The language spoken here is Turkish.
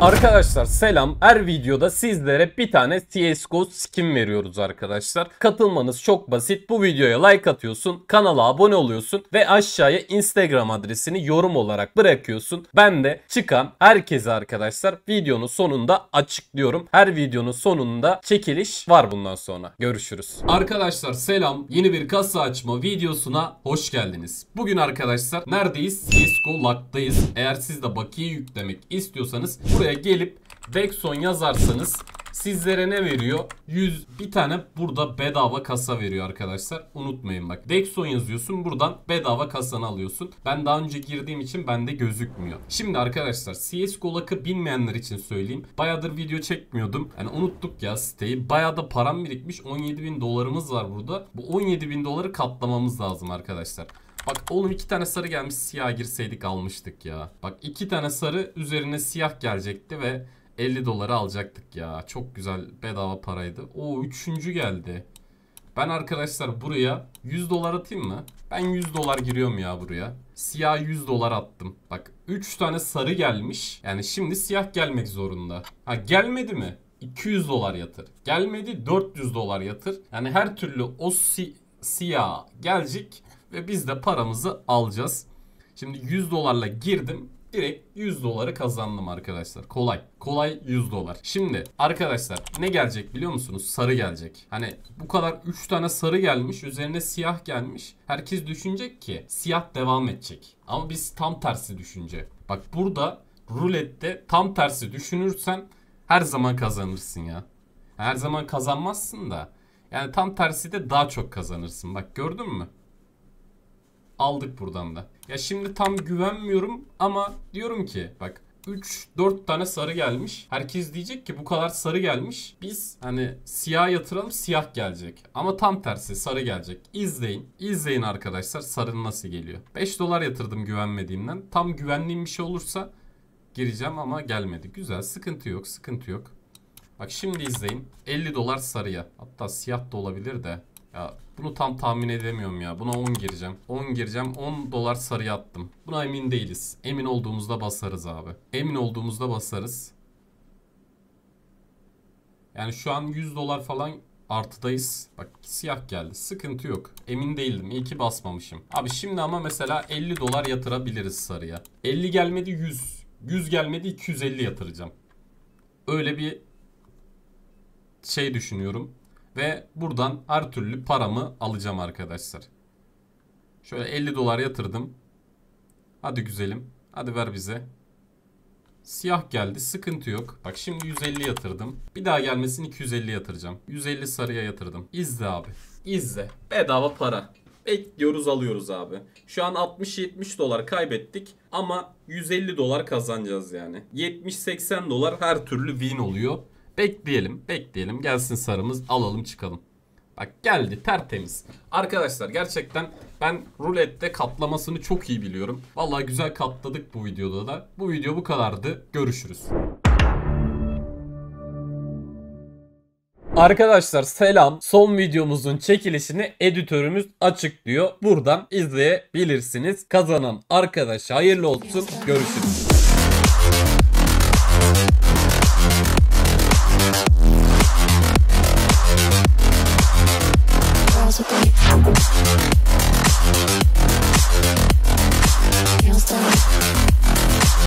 Arkadaşlar selam. Her videoda sizlere bir tane CSGO skin veriyoruz arkadaşlar. Katılmanız çok basit. Bu videoya like atıyorsun, kanala abone oluyorsun ve aşağıya Instagram adresini yorum olarak bırakıyorsun. Ben de çıkan herkese arkadaşlar videonun sonunda açıklıyorum. Her videonun sonunda çekiliş var bundan sonra. Görüşürüz. Arkadaşlar selam. Yeni bir kasa açma videosuna hoş geldiniz. Bugün arkadaşlar neredeyiz? CSGOluck'tayız. Eğer siz de bakiye yüklemek istiyorsanız buraya gelip DexonN yazarsanız sizlere ne veriyor? 100 bir tane burada bedava kasa veriyor arkadaşlar. Unutmayın bak. DexonN yazıyorsun. Buradan bedava kasanı alıyorsun. Ben daha önce girdiğim için bende gözükmüyor. Şimdi arkadaşlar CSGOluck'ı bilmeyenler için söyleyeyim. Bayağıdır video çekmiyordum. Yani unuttuk ya siteyi. Bayağı da param birikmiş. 17.000 dolarımız var burada. Bu 17.000 doları katlamamız lazım arkadaşlar. Bak oğlum 2 tane sarı gelmiş, siyah girseydik almıştık ya. Bak 2 tane sarı üzerine siyah gelecekti ve 50 doları alacaktık ya. Çok güzel bedava paraydı. Oo 3. geldi. Ben arkadaşlar buraya 100 dolar atayım mı? Ben 100 dolar giriyorum ya buraya. Siyah 100 dolar attım. Bak 3 tane sarı gelmiş. Yani şimdi siyah gelmek zorunda. Ha gelmedi mi? 200 dolar yatır. Gelmedi 400 dolar yatır. Yani her türlü o siyah gelecek. Ve biz de paramızı alacağız. Şimdi 100 dolarla girdim. Direkt 100 doları kazandım arkadaşlar. Kolay. Kolay 100 dolar. Şimdi arkadaşlar ne gelecek biliyor musunuz? Sarı gelecek. Hani bu kadar 3 tane sarı gelmiş. Üzerine siyah gelmiş. Herkes düşünecek ki siyah devam edecek. Ama biz tam tersi düşünce. Bak burada rulette tam tersi düşünürsen her zaman kazanırsın ya. Her zaman kazanmazsın da. Yani tam tersi de daha çok kazanırsın. Bak gördün mü? Aldık buradan da. Ya şimdi tam güvenmiyorum ama diyorum ki bak 3-4 tane sarı gelmiş. Herkes diyecek ki bu kadar sarı gelmiş. Biz hani siyah yatıralım, siyah gelecek. Ama tam tersi sarı gelecek. İzleyin. İzleyin arkadaşlar sarı nasıl geliyor. 5 dolar yatırdım güvenmediğimden. Tam güvenliğim bir şey olursa gireceğim ama gelmedi. Güzel, sıkıntı yok, sıkıntı yok. Bak şimdi izleyin. 50 dolar sarıya. Hatta siyah da olabilir de. Ya bunu tam tahmin edemiyorum ya. Buna 10 gireceğim. 10 gireceğim. 10 dolar sarıya attım. Buna emin değiliz. Emin olduğumuzda basarız abi. Emin olduğumuzda basarız. Yani şu an 100 dolar falan artıdayız. Bak siyah geldi. Sıkıntı yok. Emin değildim. İyi ki basmamışım. Abi şimdi ama mesela 50 dolar yatırabiliriz sarıya. 50 gelmedi 100. 100 gelmedi 250 yatıracağım. Öyle bir şey düşünüyorum. Ve buradan her türlü paramı alacağım arkadaşlar. Şöyle 50 dolar yatırdım. Hadi güzelim. Hadi ver bize. Siyah geldi. Sıkıntı yok. Bak şimdi 150 yatırdım. Bir daha gelmesini 250 yatıracağım. 150 sarıya yatırdım. İzle abi. İzle. Bedava para. Bekliyoruz alıyoruz abi. Şu an 60-70 dolar kaybettik. Ama 150 dolar kazanacağız yani. 70-80 dolar her türlü win oluyor. Bekleyelim, bekleyelim. Gelsin sarımız, alalım çıkalım. Bak geldi tertemiz. Arkadaşlar gerçekten ben rulette katlamasını çok iyi biliyorum. Vallahi güzel katladık bu videoda da. Bu video bu kadardı. Görüşürüz. Arkadaşlar selam. Son videomuzun çekilişini editörümüz açıklıyor. Buradan izleyebilirsiniz. Kazanan arkadaşa hayırlı olsun. Görüşürüz.